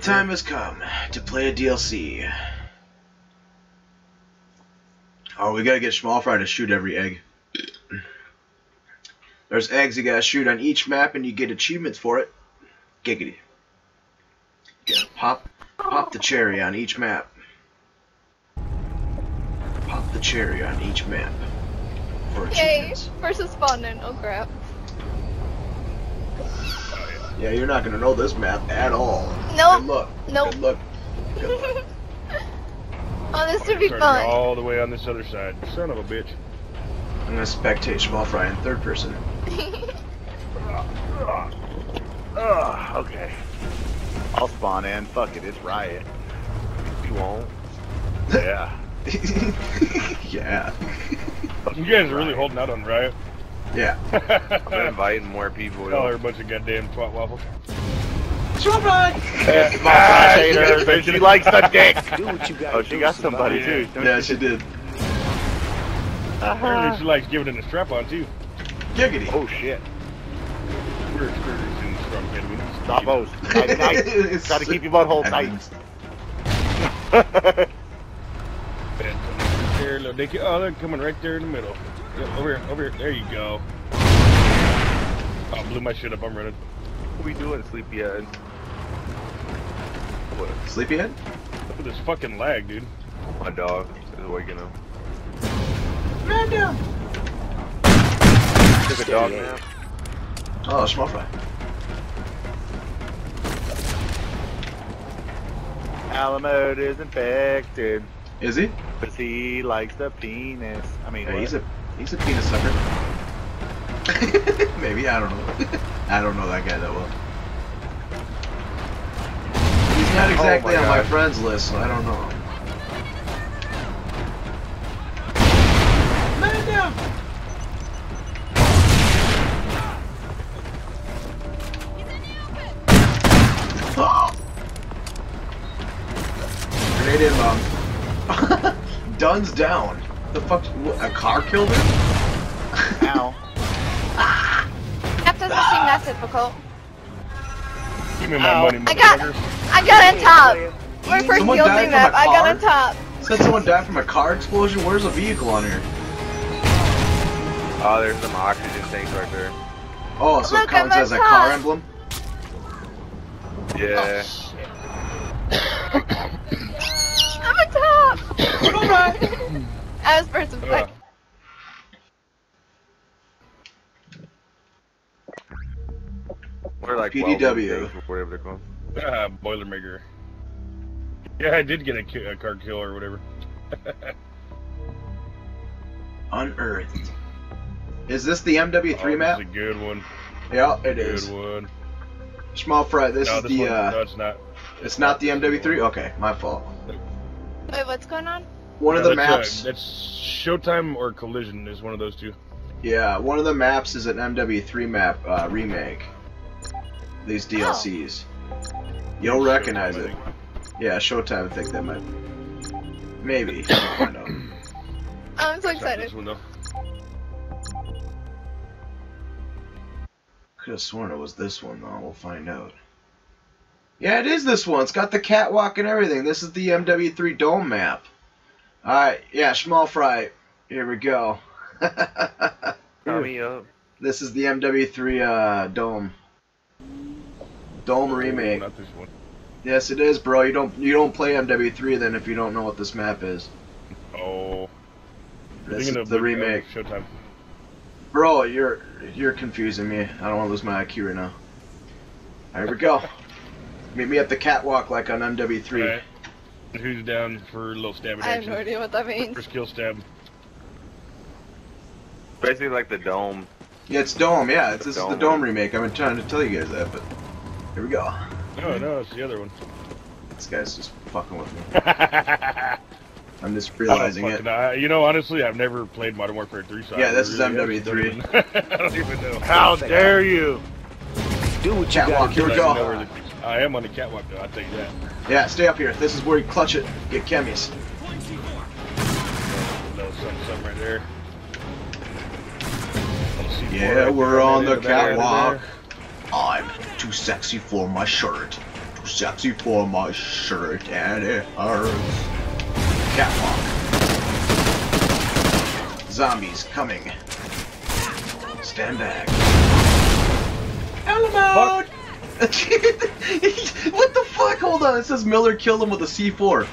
time has come to play a DLC. Oh, we gotta get SmolFry to shoot every egg. There's eggs you gotta shoot on each map, and you get achievements for it. Giggity. You gotta pop the cherry on each map. Pop the cherry on each map. Yay! First respondent. Oh crap. Yeah, you're not gonna know this map at all. Nope. Good luck. Nope. Good luck. Good luck. Oh, this would be fun. All the way on this other side. Son of a bitch. I'm gonna spectate SmolFry in third person. Okay. I'll spawn in. Fuck it. It's Riot. You won't. Yeah. Yeah. You guys are really holding out on Riot. Yeah. I'm inviting more people. Y'all are a bunch of goddamn twat waffles. SmolFry! SmolFry! She likes the dick! Do what you gotta do. She got somebody too. Yeah, she did. Apparently she likes giving it a strap on too. Giggity! Oh shit. We're experiencing in strong head. We need to stop both. Gotta keep your butthole tight. There, little dicky. Oh, they're coming right there in the middle. Yep, over here, over here. There you go. Oh, blew my shit up. I'm running. What are we doing, Sleepyhead? What? Sleepyhead? Look at this fucking lag, dude. My dog is waking up. Man down. Took a dog now. Oh, SmolFry. Alamode is infected. Is he? Because he likes the penis. I mean, yeah, he's a penis sucker. Maybe, I don't know. I don't know that guy that well. He's not exactly on my friends list, so I don't know. Man down! He's in the open! Oh! Grenade in, Mom. Dun's down. The fuck? What, a car killed him? Ow. That doesn't seem that difficult. Give me my money, motherfucker. I got on top. My first DLC map. I got on top. Said someone died from a car explosion. Where's a vehicle on here? Oh, there's some oxygen tanks right there. Oh, so it counts as a car emblem. Yeah. Oh, shit. I'm on top! Alright! I was first and second. We're like PDW. Whatever they're called. Boilermaker. Yeah, I did get a card kill or whatever. Unearthed. Is this the MW3 map? This is a good one. Yeah, it is. Good one. SmolFry, this is the... No, it's not. It's not the MW3? Okay, my fault. Wait, what's going on? One of the maps... That's Showtime or Collision is one of those two. Yeah, one of the maps is an MW3 map remake. These DLCs. Oh. You'll recognize it. Yeah, Showtime, I think that might... Maybe. I don't know. I'm so excited. Could have sworn it was this one, though. We'll find out. Yeah, it is this one. It's got the catwalk and everything. This is the MW3 Dome map. Alright, yeah, SmolFry. Here we go. Up. This is the MW3 Dome. Dome remake. Not this one. Yes, it is, bro. You don't play MW3 then if you don't know what this map is. Oh. This is the remake. Showtime. Bro, you're confusing me. I don't want to lose my IQ right now. Here we go. Meet me at the catwalk like on MW3. Right. Who's down for a little stabbing action? I have no idea what that means. First kill stab. Basically like the Dome. Yeah, it's Dome, yeah. This is the Dome remake. I've been trying to tell you guys that, but... Here we go. No, no, it's the other one. This guy's just fucking with me. I'm just realizing it. You know, honestly, I've never played Modern Warfare 3, so yeah, this is MW3. I don't even know. How dare you! Do what you got. Here we go. I am on the catwalk though, I'll take that. Yeah, stay up here. This is where you clutch it. Get chemies. Something right there. Yeah, we're on the catwalk. I'm too sexy for my shirt. Too sexy for my shirt, and it hurts. Catwalk. Zombies coming. Stand back. Alamode! What the fuck? Hold on, it says Miller killed him with a C4.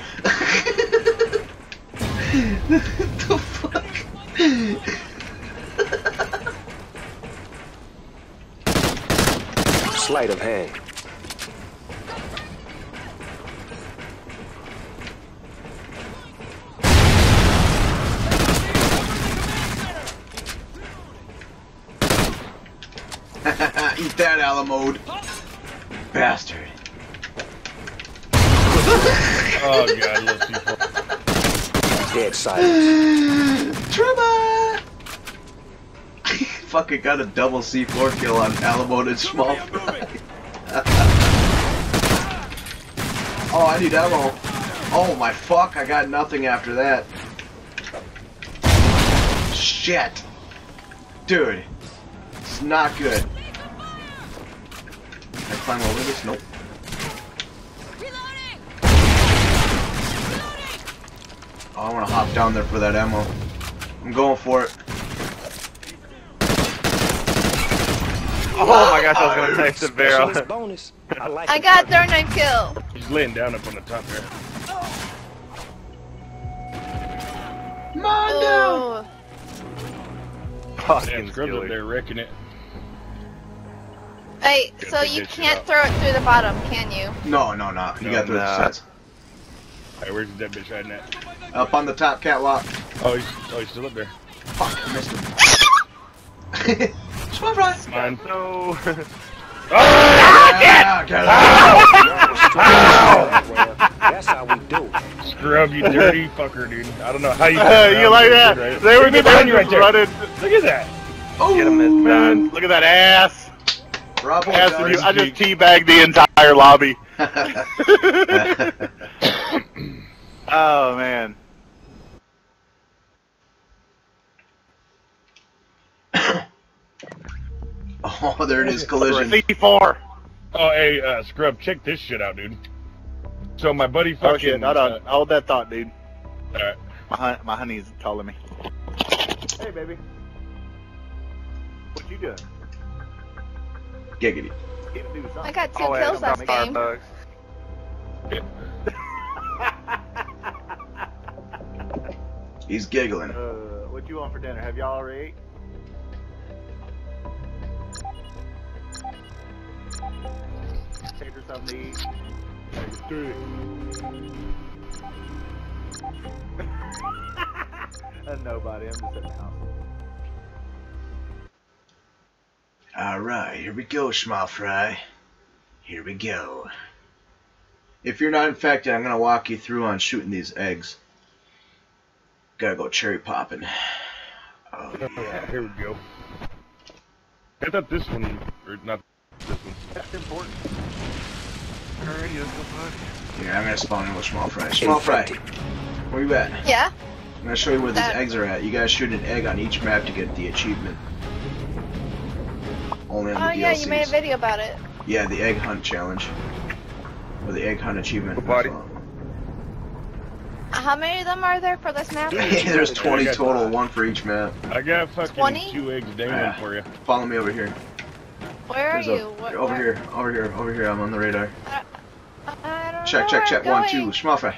The fuck? Sleight of hand. Eat that, Alamode. Bastard. Oh god, those people. Dead silence. Trouble. Fucking got a double C4 kill on Alamode and SmolFry. Oh, I need ammo. Oh my fuck, I got nothing after that. Shit. Dude. It's not good. Can I climb over this? Nope. Oh, I wanna hop down there for that ammo. I'm going for it. Oh my gosh, I was gonna type the barrel. Bonus. I got a 39 kill. He's laying down up on the top here. Mondo! Fucking scribbling there, wrecking it. Hey, so you can't throw it through the bottom, can you? No, no, no. You gotta throw it through the sides. Alright, where's that bitch hiding at? Up on the top catwalk. Oh, he's still up there. Fuck, I missed him. Mine. No. Oh, yeah. That's how we do. Scrub, you dirty fucker, dude. I don't know how you. You like that? Dude, right? They were behind you right there. Look at that. Oh man, look at that ass. Bravo, ass you. I just teabagged the entire lobby. Oh man. Oh, there it is, Collision. C4! Oh, hey, Scrub, check this shit out, dude. So my buddy fucking... Oh, shit, hold on. Hold that thought, dude. Alright. My honey's calling me. Hey, baby. What you doing? Giggity. I got 2 kills last game. He's giggling. What you want for dinner? Have y'all already ate? Take her something to eat. And nobody, I'm just in the house. Alright, here we go, SmolFry. Here we go. If you're not infected, I'm gonna walk you through on shooting these eggs. Gotta go cherry popping. Oh, yeah, here we go. I thought this one, or not. That's important. Alrighty, let's go, bud. Yeah, I'm gonna spawn in with SmolFry. SmolFry, where you at? Yeah? I'm gonna show you where these eggs are at. You gotta shoot an egg on each map to get the achievement. Only on the DLCs. Oh yeah, you made a video about it. Yeah, the egg hunt challenge. Or the egg hunt achievement. How many of them are there for this map? There's 20 total, 1 for each map. I got fucking 20? 2 eggs dangling for you. Follow me over here. Where are you? Over here, I'm on the radar. I don't check, know check, check, 1, 2, SmolFry.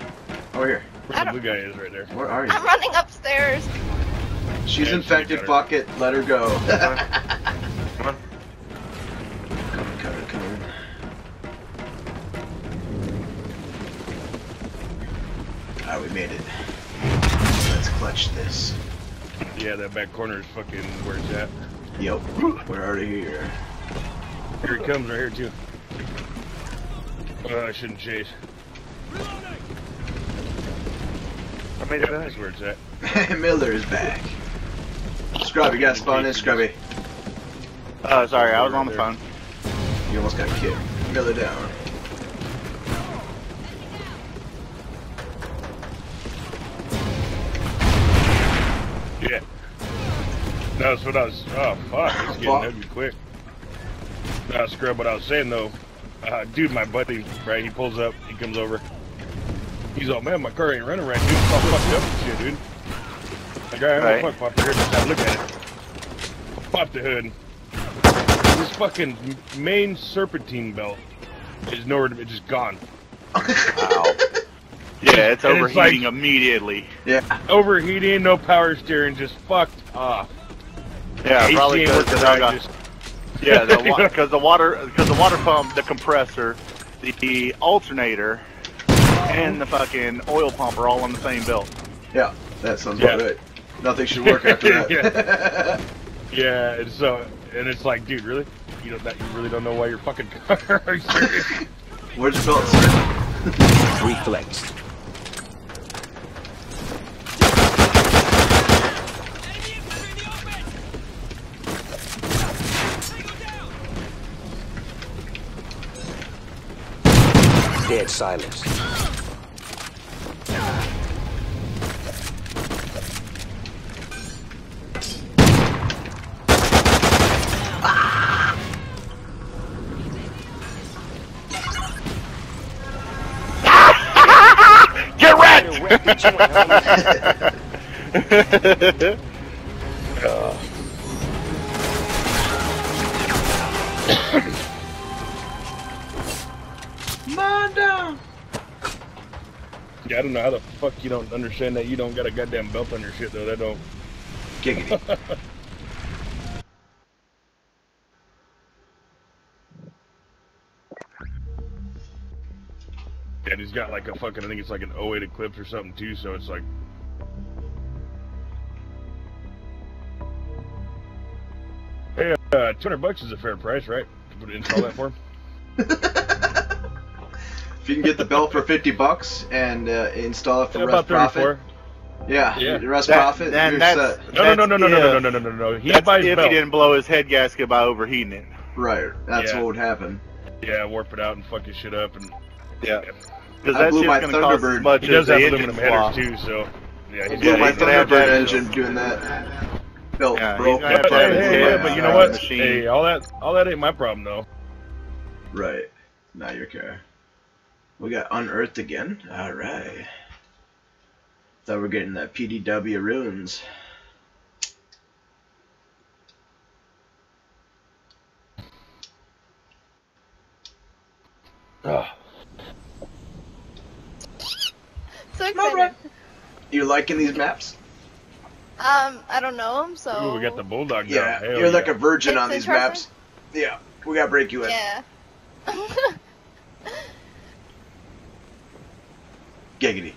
Over here. Where the blue guy is right there. Where are you? I'm running upstairs. She's infected, fuck it, let her go. Come on. Come on. Alright, we made it. Let's clutch this. Yeah, that back corner is fucking where it's at. Yo, we're already here. Here he comes, right here too. I shouldn't chase. I made it back. That's where it's at. Miller is back. Scrubby, you gotta spawn in, Scrubby. Sorry, I was on the phone. You almost got kicked. Miller down. Yeah. That's what I was. Oh fuck, it's getting ugly quick. Scrub, what I was saying though, Dude, my buddy, right, he pulls up, he comes over. He's all, man, my car ain't running right, dude. It's all fucked up and shit, dude. Like, all right, I'm gonna pop the hood, just have a look at it. Pop the hood. This fucking main serpentine belt is nowhere to be, just gone. Wow. Yeah, it's overheating, it's like, immediately. Yeah. Overheating, no power steering, just fucked off. Yeah, AC probably because I got... Just... Yeah, because the water pump, the compressor, the alternator, and the fucking oil pump are all on the same belt. Yeah, that sounds about right. Nothing should work after that. Yeah. Yeah, it's and it's like, dude, really? You know that you really don't know why your fucking car is serious. Where's your belt, sir? Reflex. Dead silence. Ah! Get wrecked! I don't know how the fuck you don't understand that you don't got a goddamn belt on your shit, though. That don't... Giggity. And he's got like a fucking, I think it's like an 08 Eclipse or something, too, so it's like... Hey, $200 is a fair price, right? To put it in all that for him? You can get the belt for $50 and install it for rest profit. Yeah, rest profit. No. He buys if he didn't blow his head gasket by overheating it. Right, that's what would happen. Yeah, warp it out and fuck his shit up and because that shit's gonna cost as much as the engine headers too. So yeah, he's got my Thunderbird engine doing that. Belt broke. Yeah, but you know what? Hey, all that ain't my problem though. Right, not your car. We got Unearthed again. Alright. Thought we were getting that PDW runes. Oh. So excited. You liking these maps? I don't know them, so... Ooh, we got the Bulldog down. Hell you're like a virgin on these maps. Yeah, we gotta break you in. Yeah. Giggity.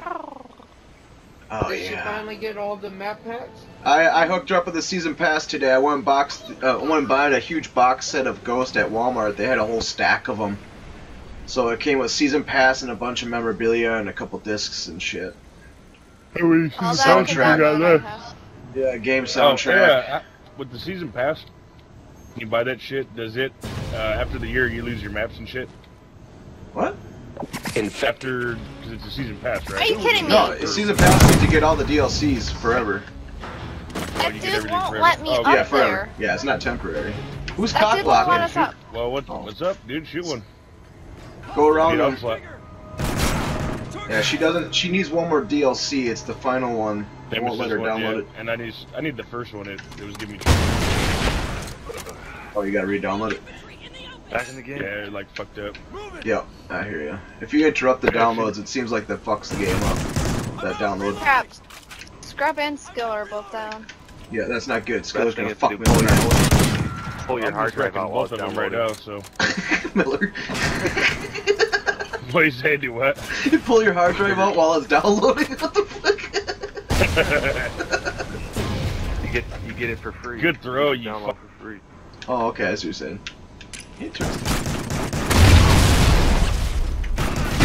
Oh, did you finally get all the map packs? I hooked her up with a season pass today. I went and buying a huge box set of Ghosts at Walmart. They had a whole stack of them. So it came with season pass and a bunch of memorabilia and a couple discs and shit. Soundtrack. Yeah, game soundtrack. Oh, yeah. With the season pass, you buy that shit. Does it, after the year, you lose your maps and shit? What? Infector, because it's a season pass, right? Are you kidding me? No, it's season pass to get all the DLCs forever. That dude won't let me up there. Yeah, it's not temporary. Who's cock blocking? Well, what's up, dude? Shoot one. Go around him. Yeah, she doesn't. She needs one more DLC. It's the final one. They won't let her download it. And I need the first one. It was giving me. Oh, you gotta re-download it. Back in the game. Yeah, like fucked up. Yeah, I hear ya. If you interrupt the downloads, it seems like that fucks the game up. That download. Scrub and Skiller are both down. Yeah, that's not good. Skiller's gonna fuck me. Pull your hard drive out while it's down right now, so. Miller. What do you say, do what? You pull your hard drive out while it's downloading? What the fuck? You get it for free. Good throw, you download for free. Oh, okay, that's what you're saying. Interesting. Get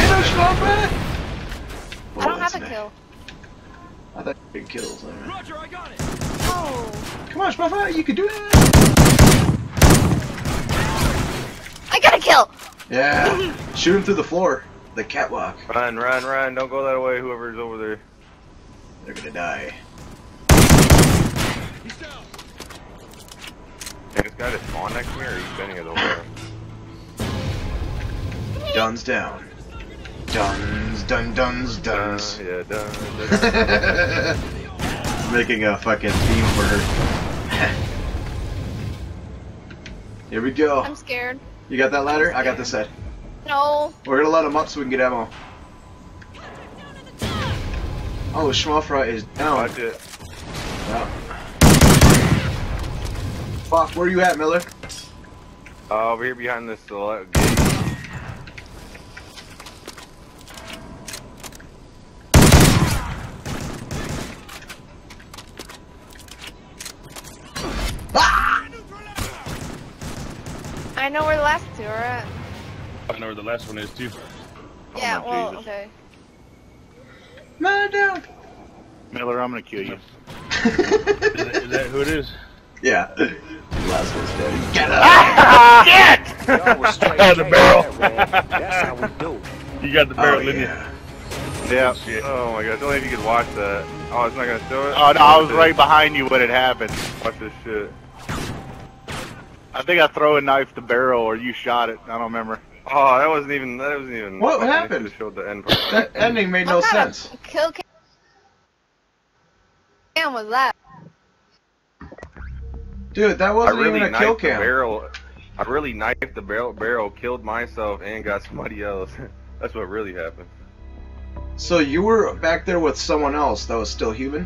him, Schmuffin! I don't have a kill. I thought you could kill something. Roger, I got it! Oh! Come on, Schmuffin, you can do it! I got a kill! Yeah! Shoot him through the floor. The catwalk. Ryan, don't go that way, whoever's over there. They're gonna die. He's down! This guy just spawned next to me, or he's bending it over. Don's down. Duns, dun, duns, duns. Yeah, dun, dun. Making a fucking theme for her. Here we go. I'm scared. You got that ladder? I got the set. No. We're gonna let them up so we can get ammo. Oh, Schmuffra is down. I did. Fuck, where you at, Miller? Over here behind this gate. I know where the last two are at. I know where the last one is too. Yeah, oh well, Jesus. Okay. No, down. Miller, I'm gonna kill you. Is that who it is? Yeah. Last one's dead. Get up! Shit! Out of the barrel. That's how we do it. You got the barrel, didn't you? Yeah. Shit. Oh my god, don't let you can watch that. Oh, it's not gonna show it? Oh no, I was right behind you when it happened. Watch this shit. I think I throw a knife to barrel, or you shot it. I don't remember. Oh, that wasn't even. What happened? Just showed the end part. That ending made no sense. What kind of kill cam was that? Dude, that wasn't even a kill cam. I really knifed the barrel, killed myself, and got somebody else. That's what really happened. So you were back there with someone else that was still human?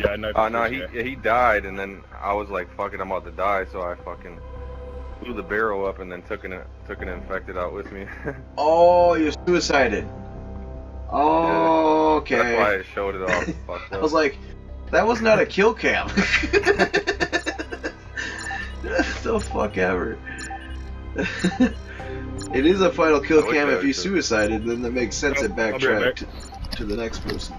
Yeah, I know. Oh no, he died, and then I was like, "Fucking, I'm about to die," so I fucking blew the barrel up, and then took an infected out with me. Oh, you suicided. Oh, okay. That's why I showed it all fucked up. I was like, that was not a kill cam. The fuck ever. It is a final kill cam if you suicided, then that makes sense. It backtracked to the next person.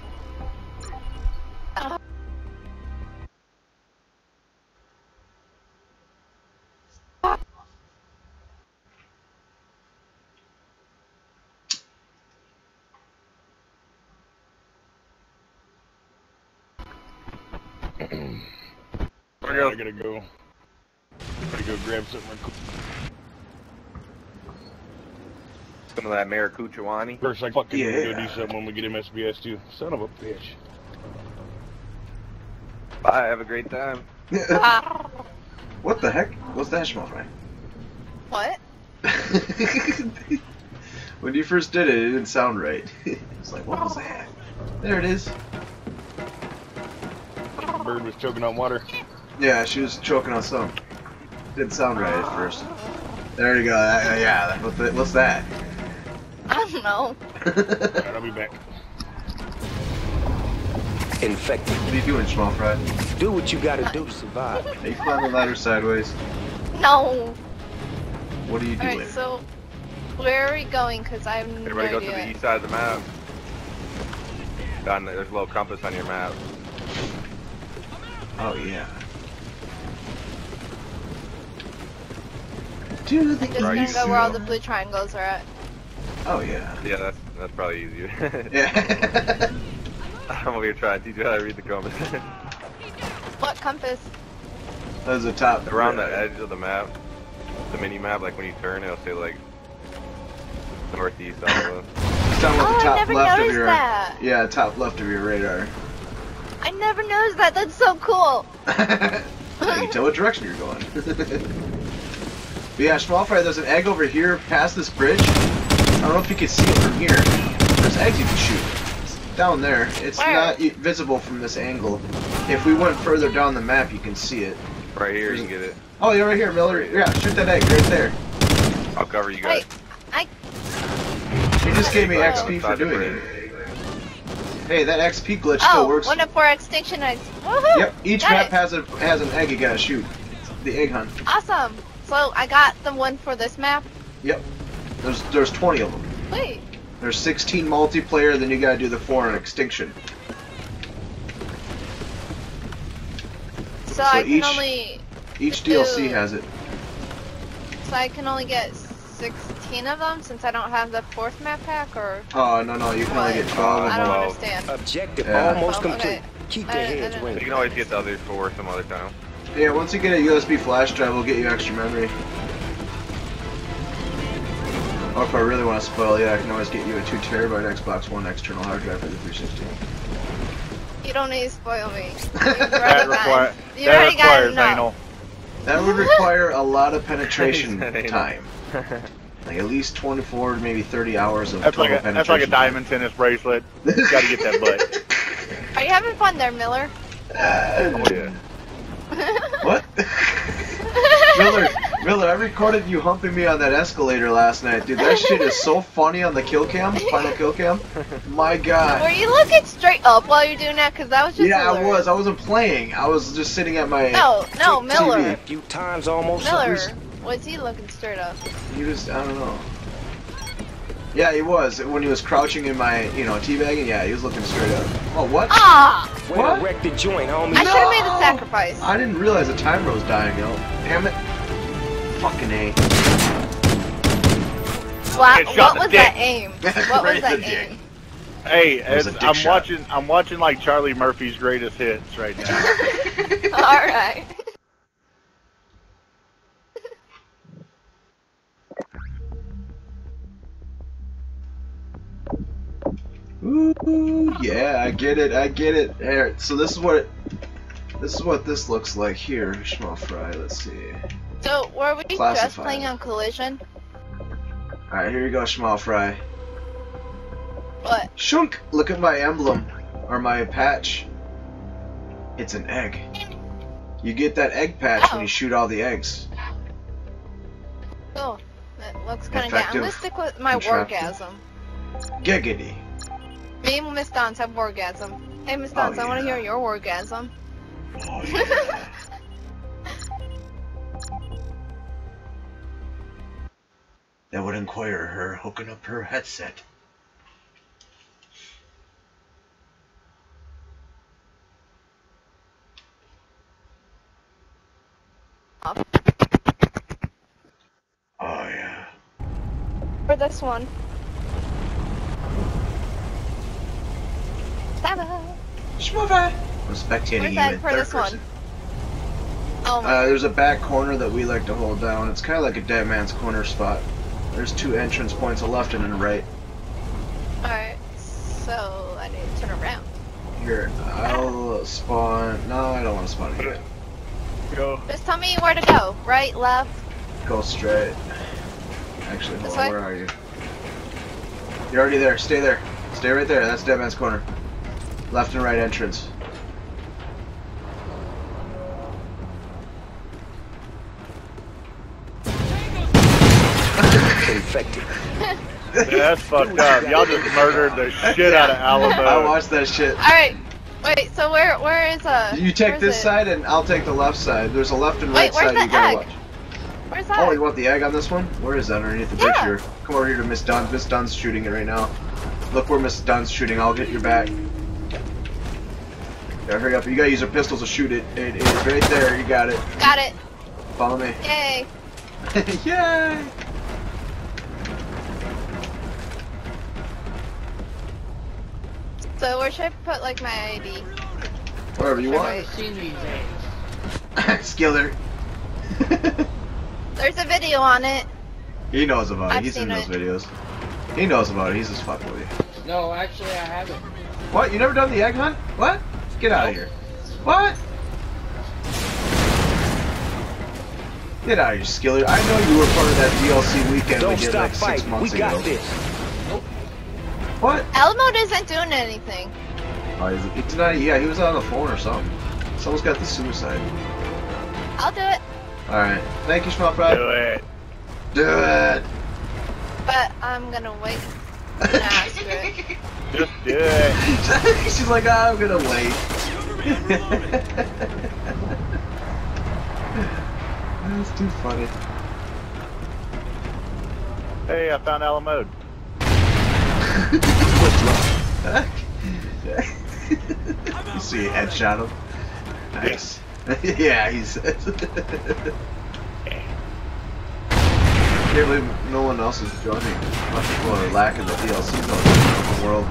I gotta go. Grab something. Some of that Maracuchuani. First, I fucking go do something when we get MSBS too. Son of a bitch. Bye. Have a great time. What the heck? What's that, Schmuffin? What? When you first did it, it didn't sound right. It's like, what was that? There it is. The bird was choking on water. Yeah, she was choking on something. Didn't sound right at first. There you go. Yeah, what's that? I don't know. Alright, I'll be back. Infected. What are you doing, Schmuffin? Do what you gotta do to survive. Are you climbing the ladder sideways? No. What are you doing? Alright, so where are we going? Cause I have no idea. Everybody go to the east side of the map. Down there, there's a little compass on your map. Oh yeah. Dude, I'm just gonna go where all the blue triangles are at. Oh yeah. Yeah, that's probably easier. Yeah. I'm over here trying to teach you how to read the compass. What compass? That's the top. Around the edge of the map, the mini map. Like when you turn, it'll say like northeast. Oh, I never noticed that. Yeah, top left of your radar. I never noticed that. That's so cool. You can tell what direction you're going. But yeah, SmolFry, there's an egg over here past this bridge. I don't know if you can see it from here. There's eggs you can shoot. It's down there. It's not visible from this angle. If we went further down the map, you can see it. Right here, you can get it. Oh, yeah, right here, Miller. Yeah, shoot that egg right there. I'll cover you guys. You just gave me XP for doing it. Hey, that XP glitch still works. Oh, 1 to 4 extinction eggs. Woohoo! Yep, each map has an egg you gotta shoot. It's the egg hunt. Awesome. So I got the one for this map. Yep. There's 20 of them. Wait. There's 16 multiplayer. Then you gotta do the 4 on extinction. So I can only. Each DLC has it. So I can only get 16 of them since I don't have the 4th map pack, or? Oh, no, you can only get 12 of them. I don't understand. Objective almost complete. Okay. Keep the heads waiting. You can always get the other 4 some other time. Yeah, once you get a USB flash drive, we'll get you extra memory. Or if I really want to spoil you, I can always get you a 2TB Xbox One external hard drive for the 360. You don't need to spoil me. That requires anal. That would require a lot of penetration time. Like at least 24 to maybe 30 hours of total penetration. That's like a diamond tennis bracelet. You gotta get that butt. Are you having fun there, Miller? Oh yeah. What? Miller, I recorded you humping me on that escalator last night, dude. That shit is so funny on the kill cam, final kill cam. My God. Were you looking straight up while you're doing that? Because that was just alert. I was. I wasn't playing. I was just sitting at my. No, Miller. TV. A few times almost. Miller, was he looking straight up? You just, I don't know. Yeah, he was. When he was crouching in my, you know, teabagging, yeah, he was looking straight up. Oh, what? Ah! What? Wrecked the joint, homie. I should have made a sacrifice. I didn't realize the timer was dying, yo. Damn it. Fucking A. What was that aim? What was that aim? Hey, I'm watching like Charlie Murphy's Greatest Hits right now. Alright. Ooh, yeah, I get it, I get it. Alright, so this is what this looks like here, SmolFry. Let's see. So were we just playing on Collision? Alright, here you go, SmolFry. What? Shunk! Look at my emblem or my patch. It's an egg. You get that egg patch when you shoot all the eggs. Oh, that looks kinda good. I'm gonna stick with my orgasm. Giggity. Me and MissDonz have orgasm. Hey MissDonz, I want to hear your orgasm. Oh, yeah. That would inquire her hooking up her headset. Oh yeah. For this one. Schmuffer! I'm spectating you in third person. Oh my. There's a back corner that we like to hold down. It's kind of like a dead man's corner spot. There's two entrance points, a left and a right. Alright, so I need to turn around. Here, I'll spawn. No, I don't want to spawn here. Go. Just tell me where to go. Right, left. Go straight. Actually, hold on, where are you? You're already there. Stay there. Stay right there. That's dead man's corner. Left and right entrance. Infected. That's fucked up. Y'all just murdered the shit out of Alamode. I watched that shit. Alright. Wait, so where is you take this side and I'll take the left side. There's a left and right side you gotta watch. Where's that? Oh, you want the egg on this one? Where is that underneath the picture? Come over here to MissDonz. MissDonz shooting it right now. Look where MissDonz shooting, I'll get your back. Yeah, hurry up. You gotta use your pistols to shoot it. It is right there. You got it. Got it. Follow me. Yay. Yay. So where should I put like my ID? Wherever you want. Skiller. There's a video on it. He knows about it. He's in those videos. He knows about it. He's just fucking with you. No, actually I haven't. What? You never done the egg hunt? What? Get out of here. What? Get out of here, Skiller. I know you were part of that DLC weekend we did like 6 months ago. Don't stop fighting. We got this. Nope. What? Alamode isn't doing anything. Oh, it's not, yeah, he was on the phone or something. Someone's got the suicide. I'll do it. Alright. Thank you, SmolFry. Do it. Do it. But I'm gonna wait. Nah, screw it. Just do it. She's like, I'm gonna wait. That's too funny. Hey, I found Alamode. You see, you headshot him. Nice. Yeah, he says. I can't believe no one else is joining. Much people are lacking the DLC in the world.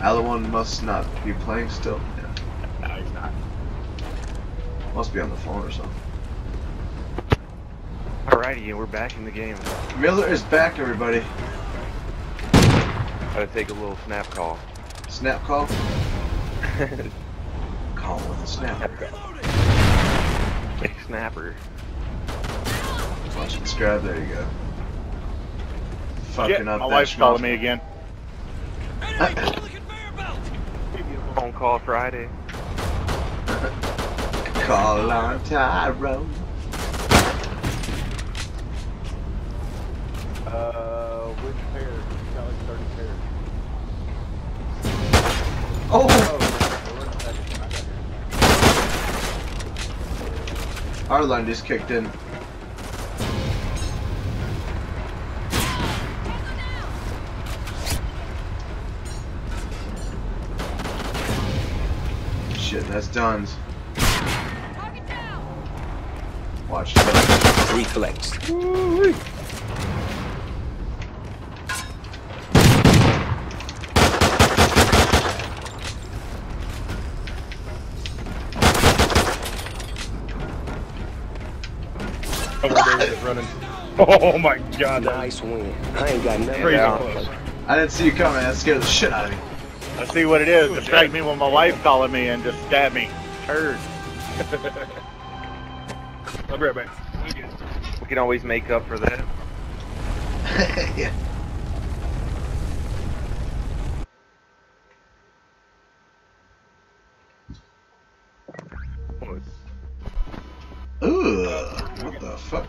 Alamode must not be playing still. Yeah. No, he's not. Must be on the phone or something. Alrighty, we're back in the game. Miller is back, everybody. Gotta take a little snap call. Snap call? Call with a snapper. Big snapper. Watch and subscribe, there you go. Fucking up. My wife's calling me again. Phone call Friday. Call on Tyrone. Which pair? You got like 30 pairs. Oh! Our line just kicked in. Shit, that's Don's. Watch that. Reflex. Woo-wee. Running. Oh my god. Nice win. I ain't got nothing. I didn't see you coming. That scared the shit out of me. I see what it is. Distract me when my wife calling me and just stab me. Turd. I'll be right back. We can always make up for that. Yeah. What the fuck?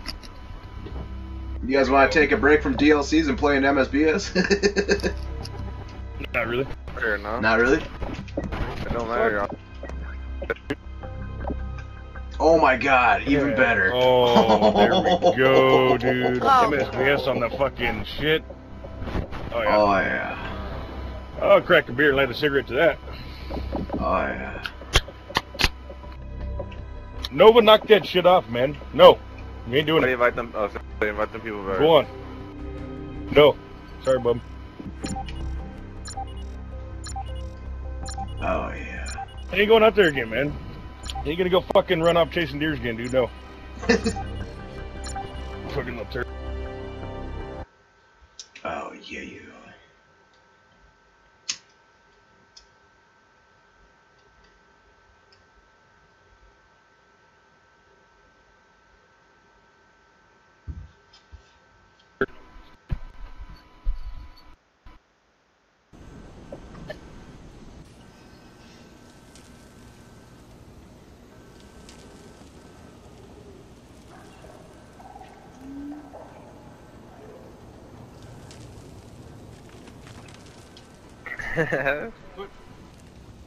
You guys want to take a break from DLCs and play an MSBS? Not really. Fair enough. Not really? It don't matter. Oh my god, even better. Oh, there we go, dude. MSBS on the fucking shit. Oh yeah. Oh, yeah. I'll crack a beer and light a cigarette to that. Oh, yeah. Nova, knock that shit off, man. No. You ain't doing it. Invite them people back. Go on. No. Sorry, bub. Oh, yeah. I ain't going out there again, man. You ain't gonna go fucking run off chasing deers again, dude. No. Fucking little turd. Oh, yeah, you.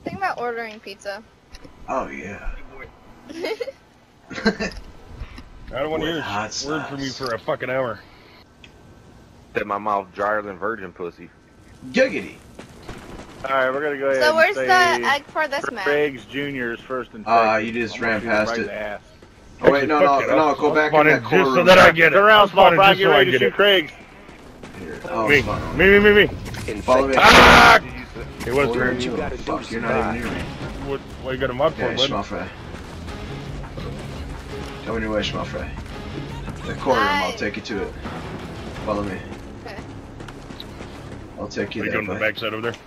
Think about ordering pizza. Oh yeah. I don't want to hear a word from you for a fucking hour. That my mouth drier than virgin pussy. Giggity. All right, we're gonna go ahead. So where's the egg for this match? Craig's Junior's first and second. You just ran past it. Oh wait, no, go back in that corner. So that I get it. Around, SmolFry, get ready to shoot Craig's. Me. It was weird. You gotta fuck, you're not even near me. What you got him up for, buddy? SmolFry. Come in your way, SmolFry. That corner room, I'll take you to it. Follow me. Okay. I'll take you there, buddy. Are you going to the backside over there?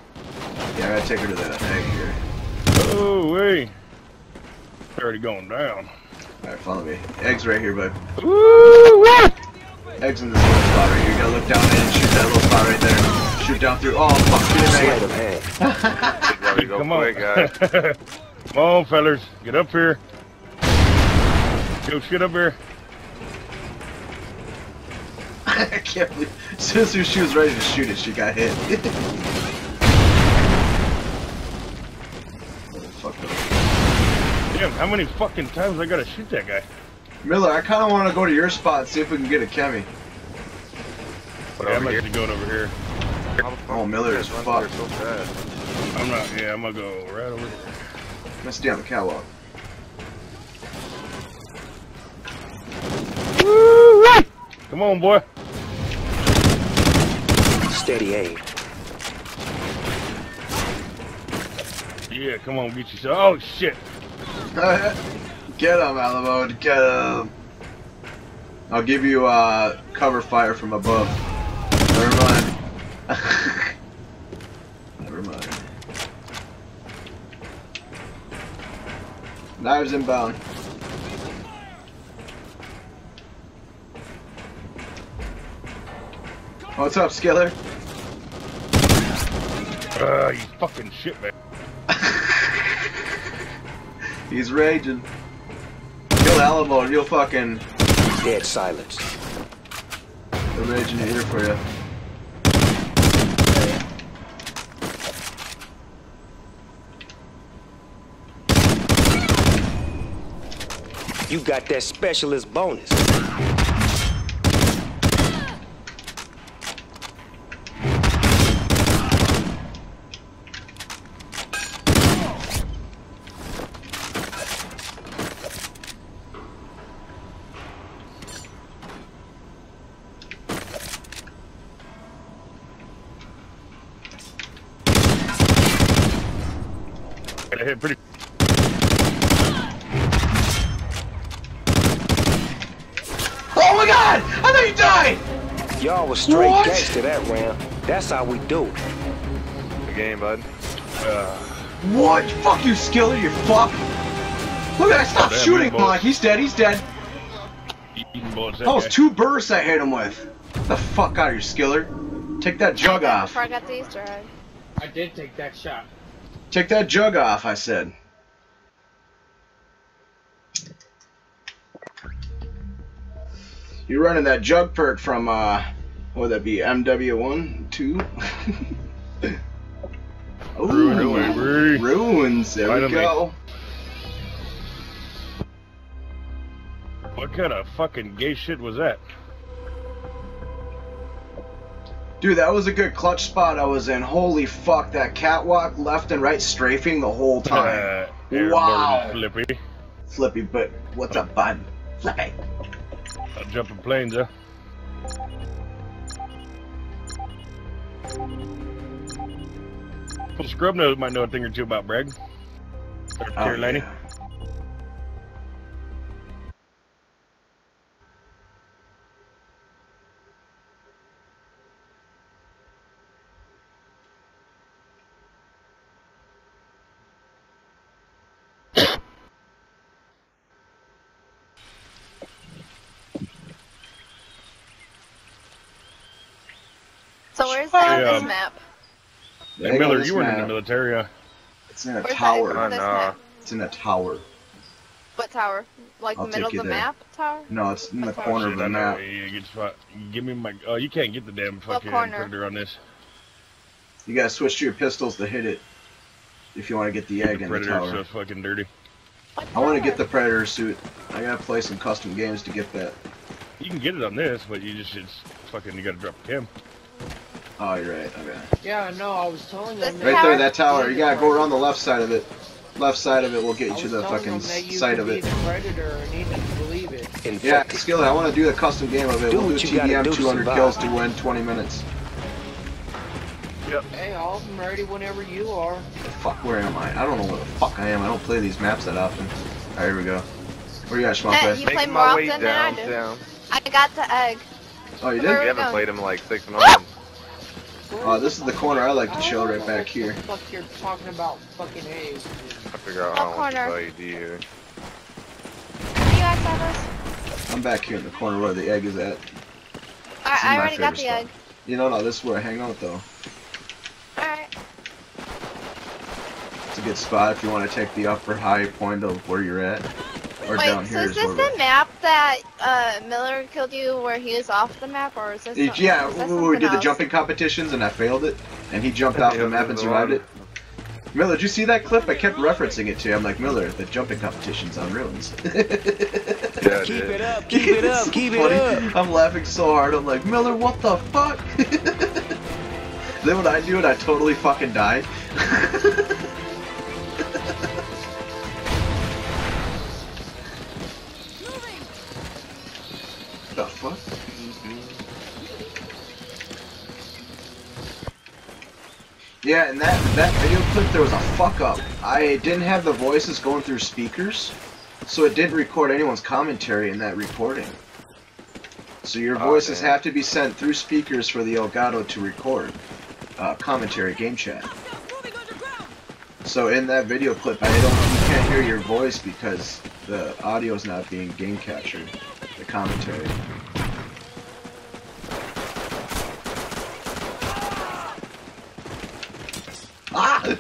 Yeah, I gotta take her to that egg here. Oh, wait. It's already going down. Alright, follow me. Egg's right here, bud. Woo! What? Egg's in this little spot right here. You gotta look down and shoot that little spot right there. Shoot down through. Oh, fuck. Come on. Come on, fellas. Get up here. Go shit up here. I can't believe. As soon as she was ready to shoot it, she got hit. Damn, how many fucking times I gotta shoot that guy? Miller, I kinda wanna go to your spot and see if we can get a chemi. Yeah, I'm actually going over here. Oh, Miller is fucked. I'm not, I'm gonna go right over there. I'm gonna stay on the catwalk. Come on, boy. Steady aim. Yeah, come on, get yourself. Oh, shit. Get him, Alamode, get him. Oh, I'll give you cover fire from above. Never mind. Never mind. Knives inbound. What's up, Skiller? You fucking shit, man. He's raging. Kill Alamode, you'll fucking... Dead silence. They're raging here for you. You got that specialist bonus. Pretty. Oh my god! I thought you died! Y'all was straight gangster that round. That's how we do. Good game, bud. What? Fuck you, Skiller, you fuck! Look at that! Stop shooting, Mike! He's dead, he's dead! Balls, that was two bursts I hit him with! Get the fuck out of here, Skiller! Take that jug off! Before I got the Easter egg. I did take that shot. Take that jug off, I said. You're running that jug perk from, what would that be, MW1, 2? Ooh, ruins, there we go. What kind of fucking gay shit was that? Dude, that was a good clutch spot I was in. Holy fuck, that catwalk left and right strafing the whole time. Wow. Flippy. Flippy, but what's up, bud? Flippy. I'm jumping planes, huh? Well, Scrub Nose might know a thing or two about Bragg. Oh, yeah. This map. Hey, Miller, you weren't in the military. It's in a tower. It's in a tower. What tower? Like the middle of the map tower? No, it's in the corner of the map. Give me my. Oh, you can't get the damn fucking printer on this. You gotta switch to your pistols to hit it if you want to get the egg in the tower. So fucking dirty. I want to get the Predator suit. I gotta play some custom games to get that. You can get it on this, but you just you gotta drop a cam. Oh, you're right, okay. Yeah, no, I was telling them... Right there, that tower. You gotta go around the left side of it. Left side of it will get you to the fucking side of it. Yeah, Skiller, I want to do a custom game of it. We'll do TDM 200 kills to win 20 minutes. Yep. Hey, I'm ready whenever you are. Fuck, where am I? I don't know where the fuck I am. I don't play these maps that often. Alright, here we go. Where you at, Schmuffin? You play more often than I do. I got the egg. Oh, you did? You haven't played him like 6 months. Oh, this is the corner I like to show right back here. What the fuck you're talking about, fucking A's. I figure out how much value do you hear. Are you outside us? I'm back here in the corner where the egg is at. I already got the egg. You know, no, this is where I hang out though. Alright. It's a good spot if you want to take the upper high point of where you're at. Or wait, down here. So is this the map that Miller killed you where he was off the map, or is this something? Yeah, we did the jumping competitions and I failed it, and he jumped off the map and survived it. Miller, did you see that clip? I kept referencing it to you. I'm like, Miller, the jumping competition's on ruins. Yeah, keep it up, keep it up, keep it up. I'm laughing so hard, I'm like, Miller, what the fuck? Then when I do it, I totally fucking die. The fuck? Mm-hmm. Yeah, in that video clip there was a fuck up. I didn't have the voices going through speakers, so it didn't record anyone's commentary in that recording. So your voices have to be sent through speakers for the Elgato to record commentary game chat. So in that video clip, you can't hear your voice because the audio is not being game captured, the commentary. Ah!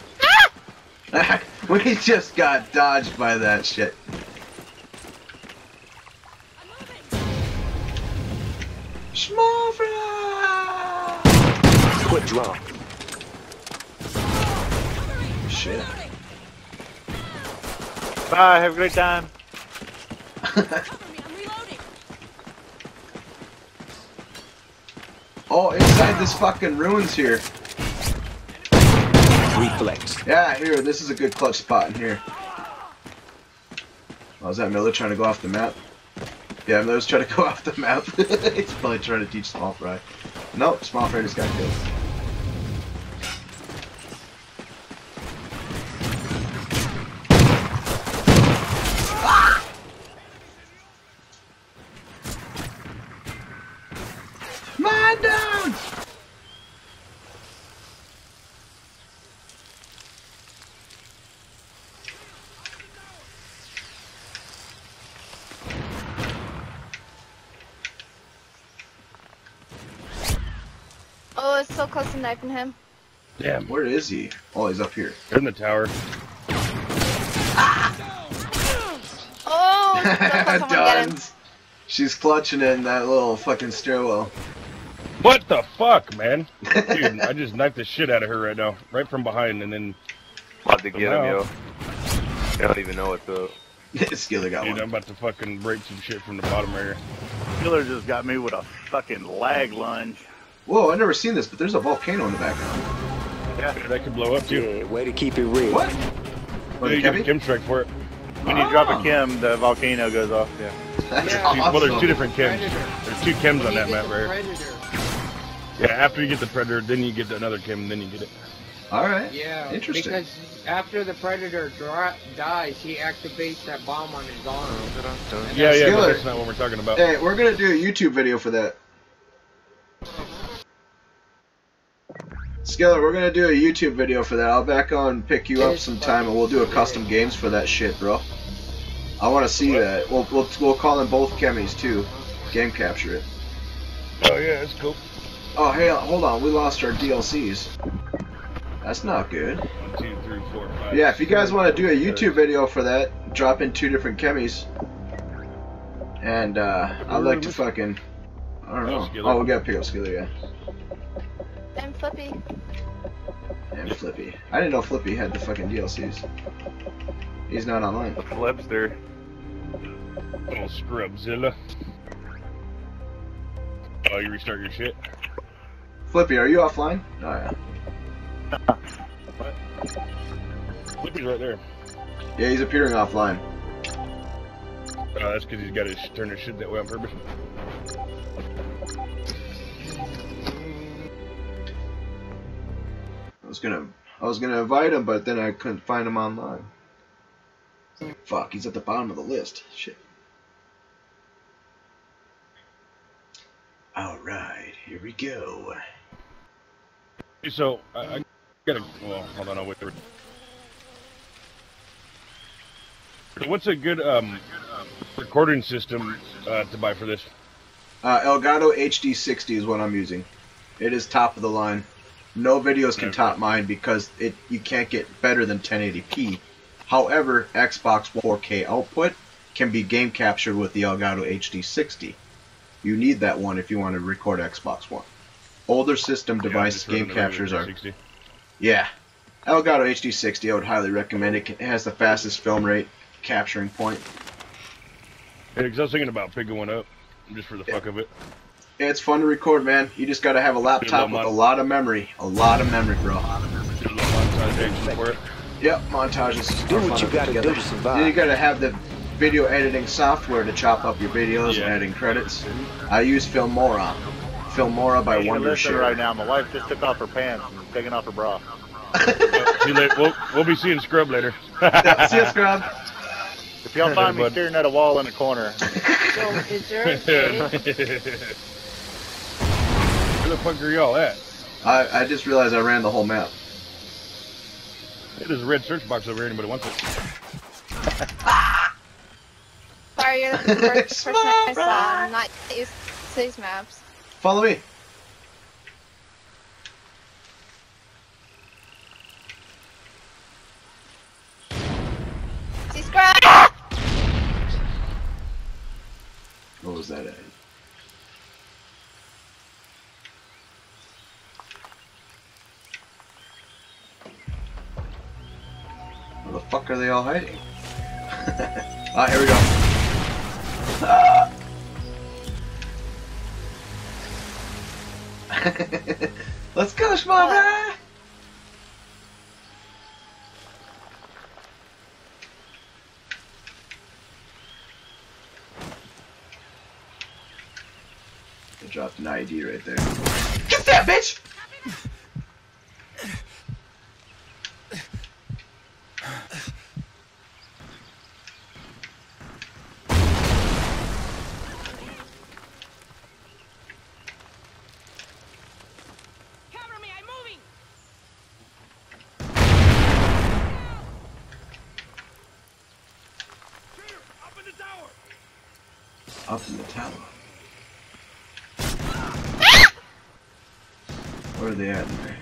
Ah! We just got dodged by that shit. SmolFry! Quick draw. Shit. Bye, have a great time. Oh, inside this fucking ruins here. Reflex. Yeah, here, this is a good clutch spot in here. Oh, is that Miller trying to go off the map? Yeah, Miller's trying to go off the map. He's probably trying to teach SmolFry. Nope, SmolFry just got killed. Ah! Mine down! Oh, it's so close to knifing him. Damn, where is he? Oh, he's up here. In the tower. Ah! Oh, so Don's. She's clutching in that little fucking stairwell. What the fuck, man? Dude, I just knifed the shit out of her right now. Right from behind, and then... About to get him, yo. I don't even know what's up. Skiller got one. Dude, I'm about to fucking break some shit from the bottom right here. Skiller just got me with a fucking lag lunge. Whoa, I've never seen this, but there's a volcano in the background. Yeah, that could blow up too. Yeah, way to keep it real. What? Well, you got a chem strike for it. When you drop a chem, the volcano goes off. Yeah. That's awesome. Well, there's two different chems. There's two chems on that map right here. Yeah, after you get the predator, then you get another chem, and then you get it. Alright. Yeah. Interesting. Because after the predator dies, he activates that bomb on his arm. Yeah, yeah, but that's not what we're talking about. Hey, we're gonna do a YouTube video for that. Skiller, we're gonna do a YouTube video for that. I'll back on pick you up sometime and we'll do a custom games for that shit, bro. I wanna see that. We'll call in both chemies too. Game capture it. Oh yeah, that's cool. Oh hey, hold on, we lost our DLCs. That's not good. 1, 2, 3, 4, 5. Yeah, if you guys wanna do a YouTube video for that, drop in two different chemies. And I'd like to fucking I don't know. Oh, we gotta pick up Skiller, yeah. And Flippy. And Flippy. I didn't know Flippy had the fucking DLCs. He's not online. Flipster. Little Scrubzilla. Oh, you restart your shit? Flippy, are you offline? Oh, yeah. What? Flippy's right there. Yeah, he's appearing offline. Oh, that's because he's got to turn his shit that way on purpose. I was gonna invite him, but then I couldn't find him online. Fuck, he's at the bottom of the list. Shit. Alright, here we go. So, I gotta... Well, hold on, I'll wait for... So what's a good recording system to buy for this? Elgato HD60 is what I'm using. It is top of the line. No videos can top mine because you can't get better than 1080p. However, Xbox 4K output can be game captured with the Elgato HD60. You need that one if you want to record Xbox One. Older system device game captures are... Yeah. Elgato HD60, I would highly recommend it. It has the fastest film rate, capturing point. Hey, because I was thinking about picking one up, just for the fuck of it. It's fun to record, man. You just gotta have a laptop with a lot of memory. A lot of memory, bro. Yep, montages. Do what you gotta do to survive. Then you gotta have the video editing software to chop up your videos and adding credits. I use Filmora. Filmora by Wondershare. Right now, my wife just took off her pants and taking off her bra. We'll be seeing Scrub later. See ya, Scrub. If y'all find me staring at a wall in a corner. So, is there a Where the fuck are y'all at? I just realized I ran the whole map. There's a red search box over here. Anybody wants it? Sorry, you're the first person I saw. I'm not used to these maps. Follow me. What was that at? Where the fuck are they all hiding? Ah, here we go. Ah. Let's go, Schmuffin! Dropped an ID right there. Get that bitch! Cover me, I'm moving. Traitor, up in the tower. Up in the tower. Where are they at in there?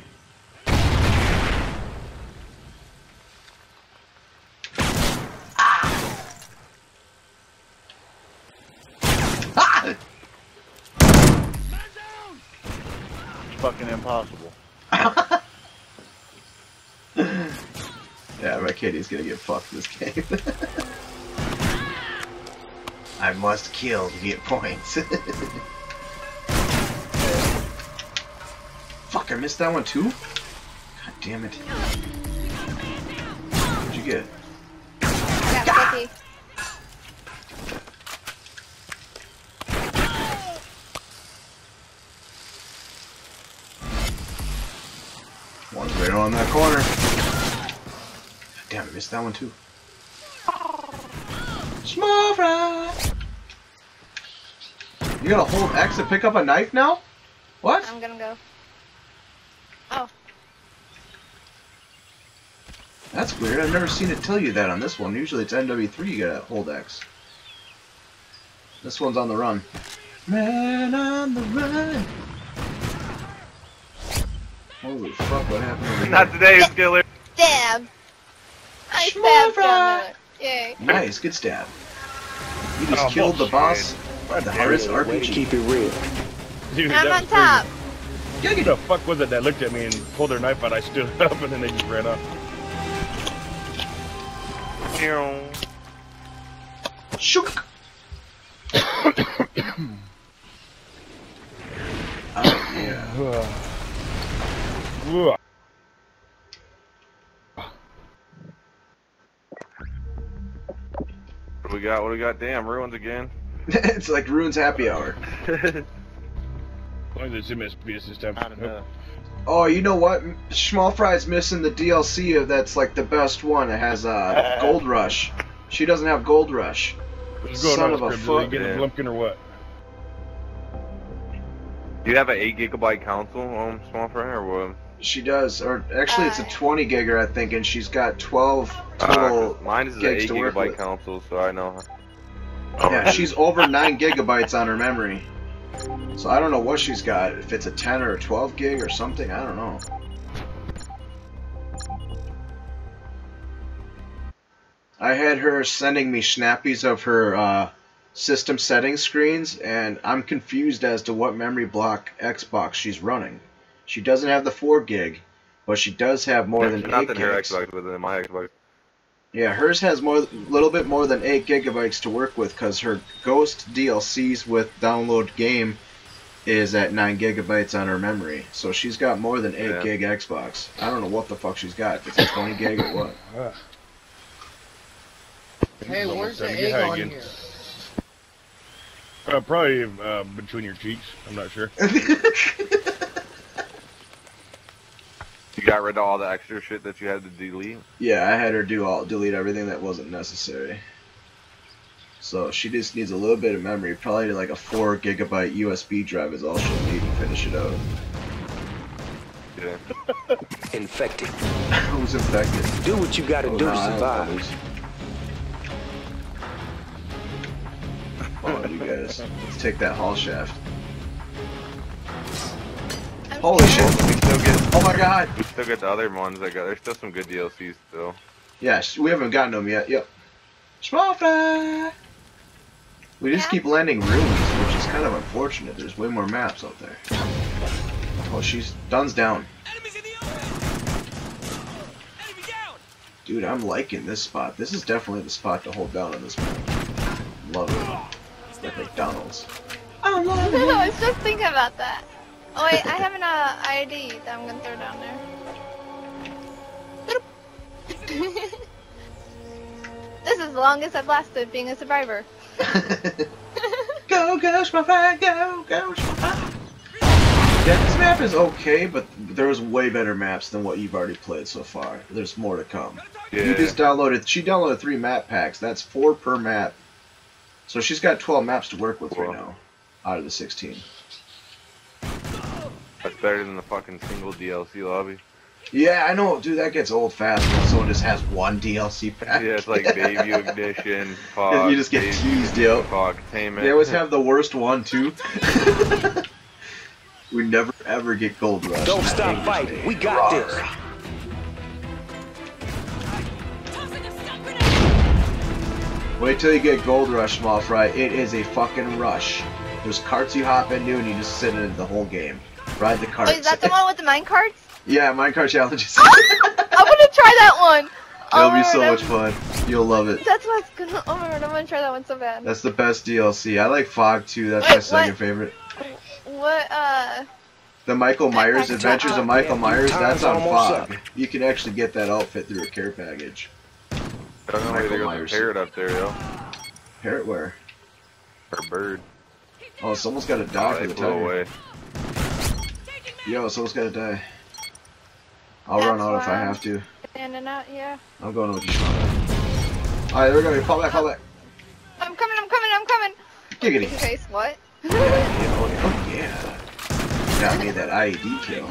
Ah! Ah! Fucking impossible. Yeah, my kitty's gonna get fucked this game. I must kill to get points. Fuck, I missed that one too? God damn it. What'd you get? I got Flippy. One's right on that corner. God damn, I missed that one too. Small fry! You gotta hold X to pick up a knife now? What? I'm gonna go. Oh. That's weird. I've never seen it tell you that on this one. Usually it's MW3 you gotta hold X. This one's on the run. Man on the run! Holy fuck, what happened over here? Not today, Skiller! Stab! I stabbed him! Yay. Nice, good stab. You just killed the boss at the hardest RPG. Keep it real. Dude, I'm on top! Crazy. Who the fuck was it that looked at me and pulled their knife out? I stood up and then they just ran off. Shook. Oh yeah. What do we got? What do we got? Damn, ruins again. It's like ruins happy hour. This MSBS is time. Oh, you know what? SmolFry's missing the DLC that's like the best one. It has Gold Rush. She doesn't have Gold Rush. Son of a fuck. Did you get a Blumpkin or what? Do you have an 8 GB console on SmolFry or what? She does, or actually it's a 20 gigger I think, and she's got 12 total. Mine is an 8 GB console, so I know. Yeah, she's over 9 GB on her memory. So I don't know what she's got, if it's a 10 or a 12 gig or something, I don't know. I had her sending me snappies of her system settings screens, and I'm confused as to what memory block Xbox she's running. She doesn't have the 4 gig, but she does have more than 8 gigs. Not her Xbox, but then my Xbox. Yeah, hers has more, a little bit more than 8 gigabytes to work with, because her Ghost DLCs with download game is at 9 gigabytes on her memory. So she's got more than 8 gig Xbox. I don't know what the fuck she's got, if it's a 20 gig or what. Hey, where's the egg on here? Probably between your cheeks, I'm not sure. You got rid of all the extra shit that you had to delete? Yeah, I had her delete everything that wasn't necessary. So she just needs a little bit of memory, probably like a 4 gigabyte USB drive is all she'll need to finish it out. Yeah. Infected. Who's infected? Do what you gotta do to survive. Come on, you guys. Let's take that hall shaft. Holy shit! We still get, oh my god! We still get the other ones I got. There's still some good DLCs still. Yeah, we haven't gotten them yet. Yep. Schmuffin! We just keep landing ruins, which is kind of unfortunate. There's way more maps out there. Oh, she's... Don's down. Enemies in the open. Enemy down. Dude, I'm liking this spot. This is definitely the spot to hold down on this map. Love it. It's like McDonald's. Oh, love it. I was just thinking about that. Oh wait, I have an ID that I'm gonna throw down there. This is the longest I've lasted being a survivor. Go, go, Schmuffin, go, go, Schmuffin. Yeah, this map is okay, but there was way better maps than what you've already played so far. There's more to come. Yeah. You just downloaded, she downloaded 3 map packs. That's 4 per map. So she's got 12 maps to work with right now, out of the 16. That's better than the fucking single DLC lobby. Yeah, I know, dude, that gets old fast when someone just has 1 DLC pack. Yeah, it's like Baby Ignition, Fog. You just get Baby teased out. Fog, Tame It. They always have the worst one, too. We never ever get Gold Rush. Don't stop fighting, we got this. Wait till you get Gold Rush, Small Fry. It is a fucking rush. There's carts you hop into and you just sit in the whole game. Ride the carts. Oh, is that the one with the mine carts? Yeah, minecart challenges. I'm gonna try that one. It'll be so much fun. You'll love it. That's what's gonna. Oh my god, I'm gonna try that one so bad. That's the best DLC. I like Fog 2. That's my second favorite. What? The Michael Myers Adventures of Michael Myers. That's on Fog. You can actually get that outfit through a care package. I don't know where they got the parrot up there, yo. Parrot where? Or bird. Oh, someone's got to die for the tiger. Yo, someone's got to die. I'll run out if I have to. Standing out, yeah. I'm going with you. Alright, they're gonna fall back, fall back. I'm coming, I'm coming, I'm coming! Giggity! Okay, what? Yeah, oh yeah. Got me that IED kill.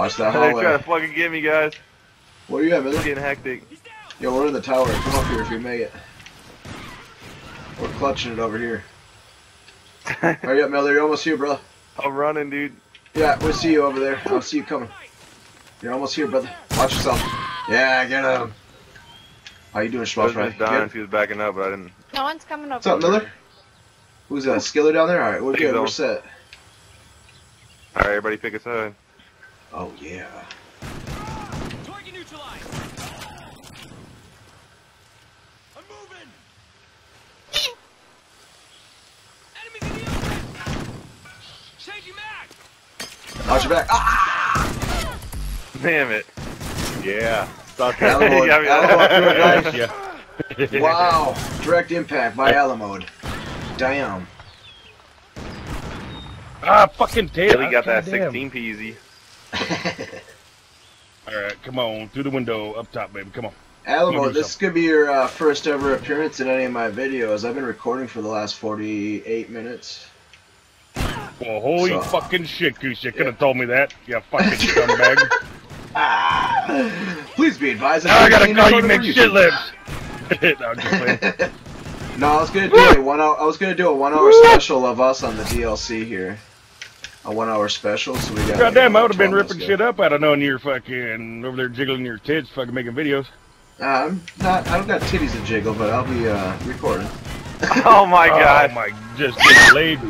Watch that hallway. They're trying to fucking get me, guys. Where are you at, Miller? It's getting hectic. Yo, we're in the tower. Come up here if you make it. We're clutching it over here. Hurry up, Miller. You're almost here, bro. I'm running, dude. Yeah, we'll see you over there. I'll see you coming. You're almost here, brother. Watch yourself. Yeah, get him. How you doing, Schmuffin? She was backing up, but I didn't. No one's coming over. What's up, Miller? Who's that? Skiller down there? Alright, we're good. We're set. Alright, everybody pick a side. Oh, yeah. Target neutralized. I'm moving. Enemies in the open. Changing max. Watch your back. Ah! Damn it. Yeah. Stop that. Alamode. Yeah. Wow. Direct impact by Alamode. Damn. Ah, fucking damn. Really got that 16 peasy. Alright, come on. Through the window. Up top, baby. Come on. Alamode, this could be your first ever appearance in any of my videos. I've been recording for the last 48 minutes. Well, holy fucking shit, Goose, you could have told me that, you fucking scumbag. Please be advised. Now I gotta call you McShit Lips. No, I'm just playing. No, I was gonna do a 1 hour. I was gonna do a 1 hour special of us on the DLC here. A 1 hour special, so we got. Goddamn, I would have been ripping shit up. I don't know, and you're fucking over there jiggling your tits, fucking making videos. I'm not. I don't got titties to jiggle, but I'll be recording. Oh my god! Oh my, just get laid.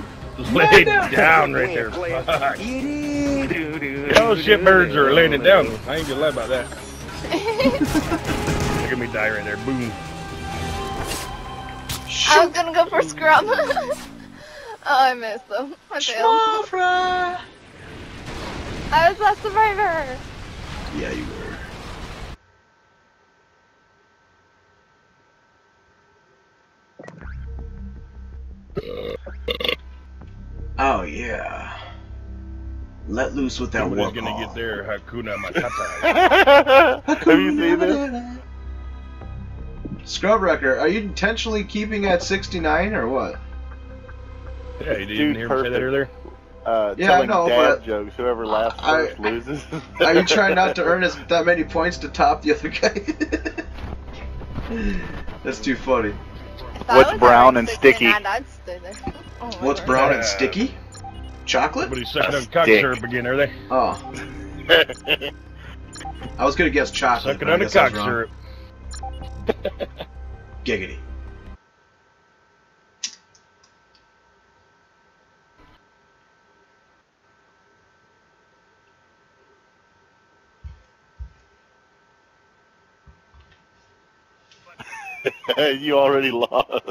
Laid down right there. Those shit birds are laying it down. I ain't gonna lie about that. Look at me die right there. Boom. I was gonna go for scrum. Oh, I missed them. I failed. I was last survivor. Yeah, you were. Oh yeah. Let loose with that one. We're gonna get there, Hakuna Matata. Have you seen this? Scrubwrecker, are you intentionally keeping at 69 or what? Yeah, you didn't hear me say that earlier? Yeah, I know, but... jokes. Whoever laughs first loses. Are you trying not to earn that many points to top the other guy? That's too funny. What's brown and sticky? Oh, what's brown and sticky? Chocolate? But he's sucking on cock syrup again, are they? Oh. I was gonna guess chocolate. Sucking on the cock syrup. Giggity. You already lost.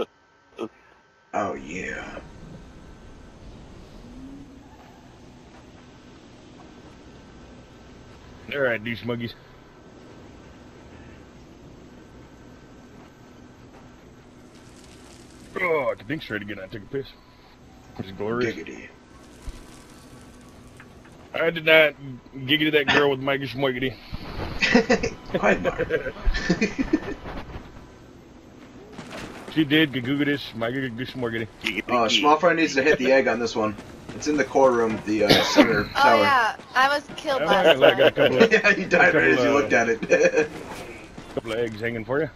Oh, yeah. Alright, these muggies. Oh, I can think straight again. I took a piss. It was glorious. Giggity. I did not giggity that girl with my schmuggity. Quite dark. She did gagoogadis, my gagoogadishmorgity. Schmalfry needs to hit the egg on this one. It's in the core room, the center tower. Oh yeah, I was killed by that. Yeah, you died right as you looked at it. A couple of eggs hanging for you.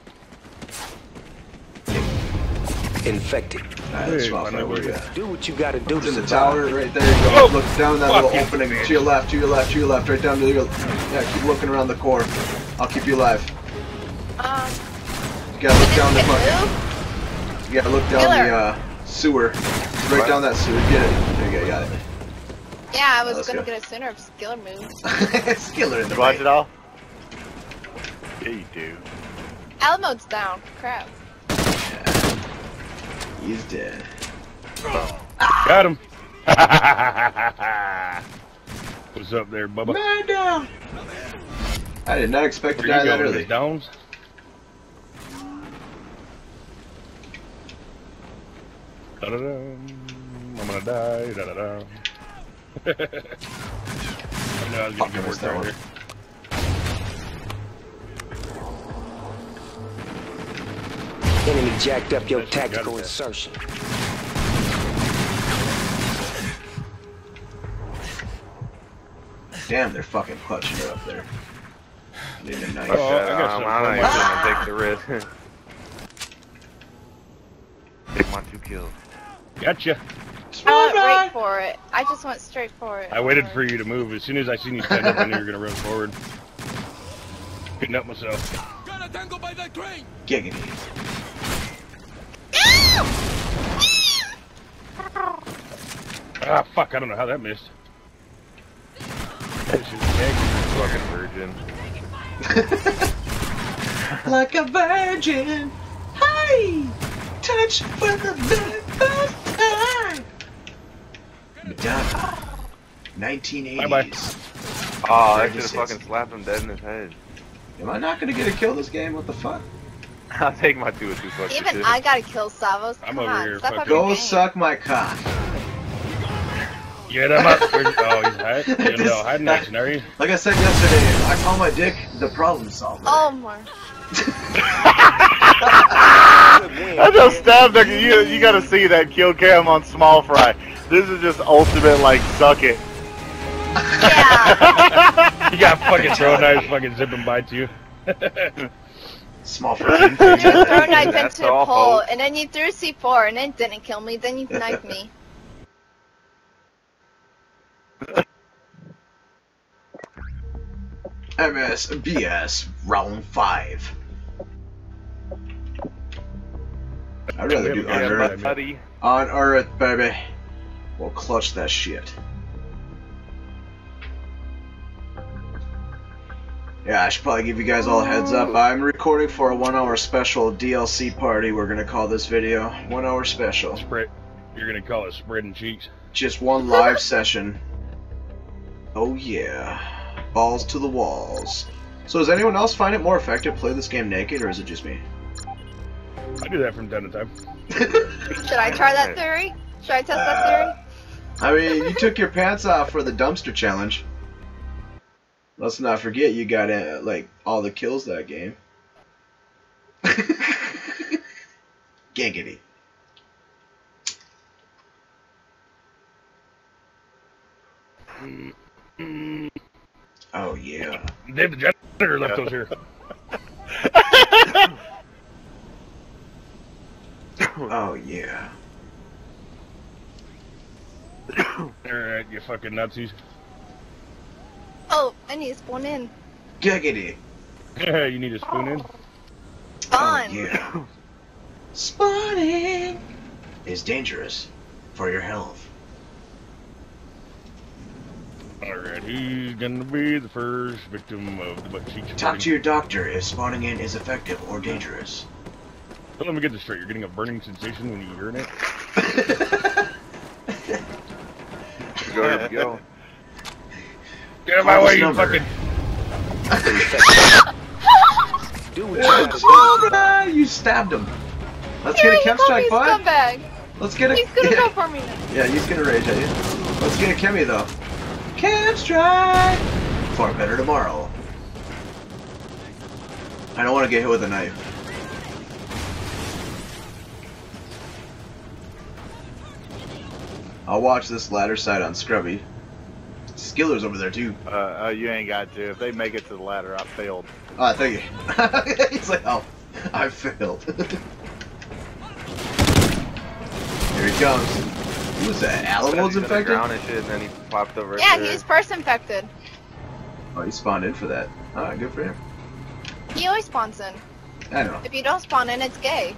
Infected. Alright, Schmalfry, do what you gotta do. It's in the tower right there. You go. Oh, look down that little opening. Man. To your left, to your left, to your left, right down to your left. Yeah, keep looking around the core. I'll keep you alive. You gotta look down the fucking... You gotta look down Miller. The sewer. Right, right down that sewer. Get it. There you go, got it. Yeah, I was gonna get it sooner if Skiller moves. Skiller in the watch it all? Yeah, you do. Alamode's down. Crap. Yeah. He's dead. Oh. Ah. Got him. What's up there, Bubba? Man down. I did not expect to die that early. Downs? Da -da -da. I'm gonna die. Da -da -da. I know I was gonna get worked out here. Enemy jacked up your tactical insertion. Damn, they're fucking clutching her up there. I need a knife. Oh, I'm not even gonna take the risk. They want two kills. Gotcha. I went right for it. I just went straight for it. I waited for you to move. As soon as I seen you stand up, I knew you were gonna run forward. Picking up myself. Got a tango by that train. Giggity. Ah fuck! I don't know how that missed. This is fucking virgin. Like a virgin. Hey. Touch for the very first time! Done. 1980s. Bye bye. Oh, I just fucking slapped him dead in his head. Am I not gonna get a kill this game? What the fuck? I'll take my 2 with 2 fucking shit. Even I gotta kill Savos. I'm over here. Go suck my cock. Get him up. Oh, he's hiding. No, hiding action, are you? Like I said yesterday, I call my dick the problem solver. Oh my. I just stabbed that. You gotta see that kill cam on SmolFry. This is just ultimate, like, suck it. Yeah. You got fucking throw knife fucking zipping by to you. SmolFry. You throw knife into the pole, and then you threw C4, and it didn't kill me, then you knifed me. MSBS round 5. I'd rather do Unearthed. Unearthed, baby. We'll clutch that shit. Yeah, I should probably give you guys all a heads up. I'm recording for a 1-hour special DLC party. We're gonna call this video 1-hour special. Spread. You're gonna call it spreading cheeks. Just one live session. Oh yeah. Balls to the walls. So does anyone else find it more effective to play this game naked, or is it just me? I do that from time to time. Should I try that theory? Should I test that theory? I mean, you took your pants off for the dumpster challenge. Let's not forget you got like all the kills that game. Giggity. Oh, yeah. Dave, the janitor left those here. Oh, yeah. Alright, you fucking Nazis. Oh, I need to spawn in. Giggity. You need to spawn in? Spawn! Oh, yeah. Spawning is dangerous for your health. Alright, he's gonna be the first victim of the butt cheeks. Talk to your doctor if spawning in is effective or dangerous. Well, let me get this straight. You're getting a burning sensation when you urinate? Go. Get out of my way, you fucking... Do what you gotta do. You stabbed him. Let's get a chem strike, bud. Let's get a... He's gonna go for me now. Yeah, he's gonna rage at you. Let's get a chemi, though. Chem strike! For a better tomorrow. I don't want to get hit with a knife. I'll watch this ladder side on Scrubby. Skiller's over there, too. You ain't got to. If they make it to the ladder, I failed. Oh, thank you. He's like, oh, I failed. Here he comes. Who was that? Alamode's infected? And then he popped over there. He's first infected. Oh, he spawned in for that. Alright, good for him. He always spawns in. I know. If you don't spawn in, it's gay.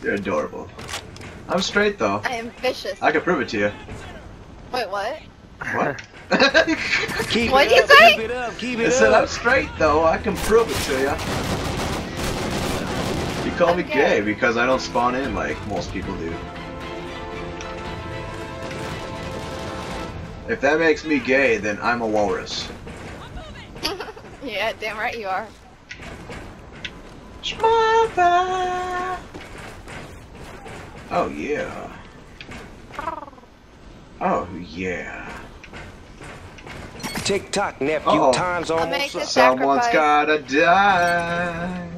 You're adorable. I'm straight, though. I am vicious. I can prove it to you. Wait, what? What? What'd you say? Keep it up, keep it up. I said, I'm straight, though. I can prove it to you. You call me gay because I don't spawn in like most people do. If that makes me gay, then I'm a walrus. Yeah, damn right you are. Schmuffin! Oh yeah. Oh yeah. Tick tock, nephew. Time's almost up. Someone's gotta die.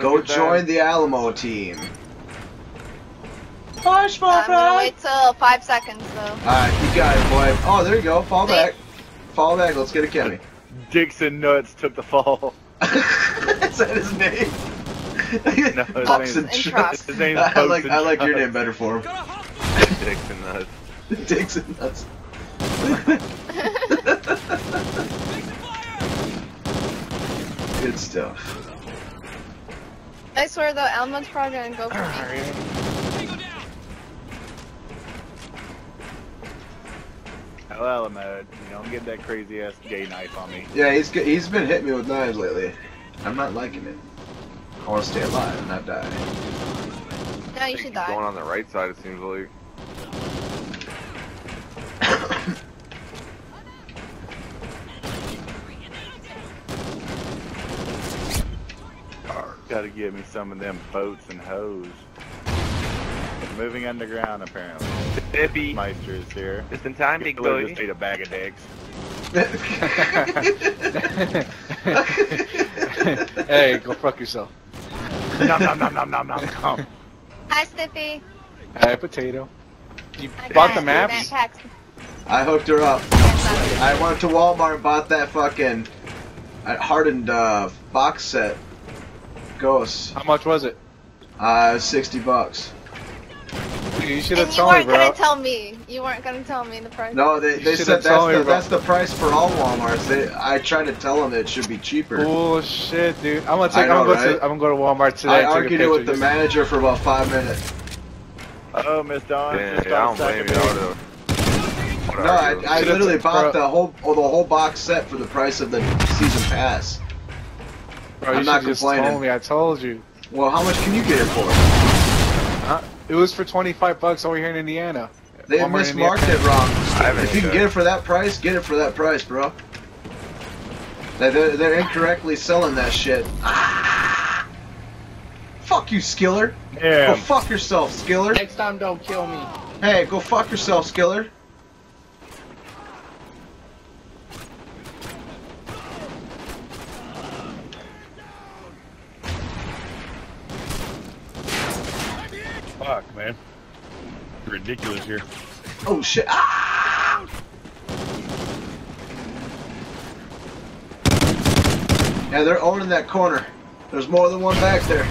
Go join the Alamo team. Push, my friend. I'm gonna wait till 5 seconds, though. Alright, you got it, boy. Oh, there you go. Fall back. Fall back. Let's get a county. Dixon Nuts took the fall. Is that his name? No, his Pucks and Trucks. His name's Pucks I like your name better for him. Dixon Nuts. Dixon Nuts. Good stuff. I swear though, Alamode's probably gonna go for me. Hello, Alamode. You don't get that crazy ass gay knife on me. Yeah, he's been hitting me with knives lately. I'm not liking it. I want to stay alive and not die. No, you should die. Going on the right side, it seems like. Gotta give me some of them boats and hose. Moving underground, apparently. Stiffy Meister is here. Just in time, big boy. Just ate a bag of dicks. Hey, go fuck yourself. Nom nom nom nom nom nom nom. Hi, Stiffy. Hi, Potato. You bought the maps? I hooked her up. I went to Walmart and bought that fucking hardened box set. Ghosts. How much was it? $60. Dude, you should have told me, bro. You weren't gonna tell me. You weren't gonna tell me the price. No, they said that's the price for all Walmarts. I tried to tell them that it should be cheaper. Bullshit, dude. I'm gonna take. I'm gonna go to Walmart today. I argued it with the manager for about 5 minutes. Oh, MissDonz. Yeah, I don't blame you. No, I literally bought the whole box set for the price of the season pass. Bro, I'm not complaining. Told me, I told you. Well, how much can you get it for? Huh? It was for $25 over here in Indiana. They mismarked it wrong. If you can get it for that price, get it for that price, bro. They're incorrectly selling that shit. Ah! Fuck you, Skiller. Yeah. Go fuck yourself, Skiller. Next time, don't kill me. Hey, go fuck yourself, Skiller. Fuck, man. Ridiculous here. Oh shit! Ah! Yeah, they're owning that corner. There's more than one back there.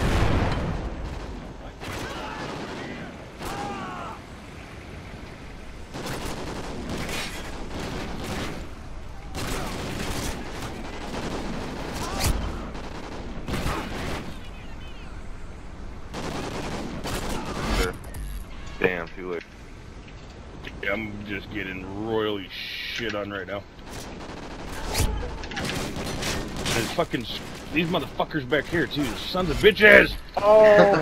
Damn, too late. Yeah, I'm just getting royally shit on right now. There's fucking these motherfuckers back here too, sons of bitches. Oh,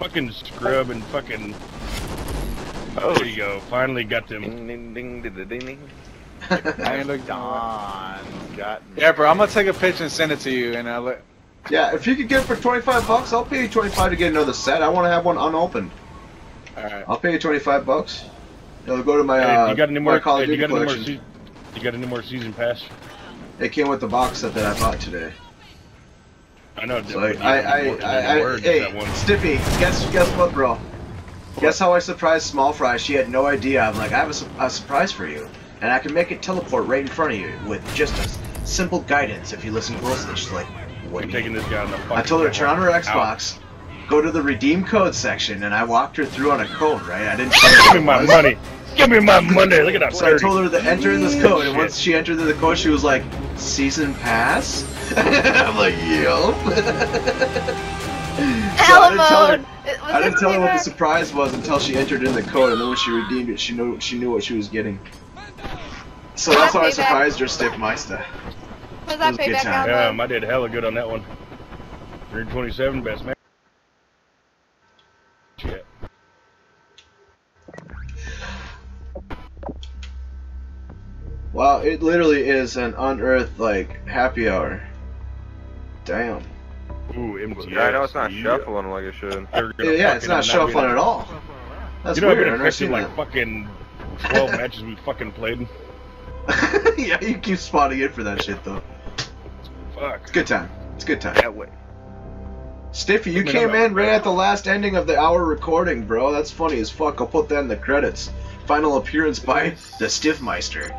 fucking scrub and fucking. Oh, there you go. Finally got them. Ding ding ding ding ding. MissDonz got me. Yeah, bro. I'm gonna take a picture and send it to you, and I'll. Yeah, if you could get it for $25, I'll pay you $25 to get another set. I want to have one unopened. All right. I'll pay you $25. It'll go to my Call of Duty collection. You got any more season pass? It came with the box set that I bought today. I know. So like, hey, Stiffy, guess what, bro? What? Guess how I surprised SmolFry? She had no idea. I'm like, I have a surprise for you, and I can make it teleport right in front of you with just a simple guidance if you listen closely. She's like, what? I'm taking this guy on the fucking. I told her turn on her Xbox. Out. Go to the redeem code section, and I walked her through on a code, right? I didn't tell her. Give me my money. Give me my money. Look at that. So I told her to enter this code, and once she entered the code, she was like, "Season pass." I'm like, "Yo." So I didn't tell her what the surprise was until she entered in the code, and then when she redeemed it, she knew what she was getting. So that's why I surprised her, Stiffmeister. Was that payback? Yeah, I did hella good on that one. 327 best man. Shit. Wow, it literally is an Unearthed, like, happy hour. Damn. Ooh, MW3. Yeah, I know it's not shuffling like it should. Yeah, it's not shuffling at all. That's weird. You know, I've been affected like fucking 12 matches we fucking played. Yeah, you keep spotting in for that shit, though. Fuck. It's a good time. It's a good time. That way. Stiffy, you came in right at the last ending of the hour recording, bro. That's funny as fuck. I'll put that in the credits. Final appearance by the Stiffmeister.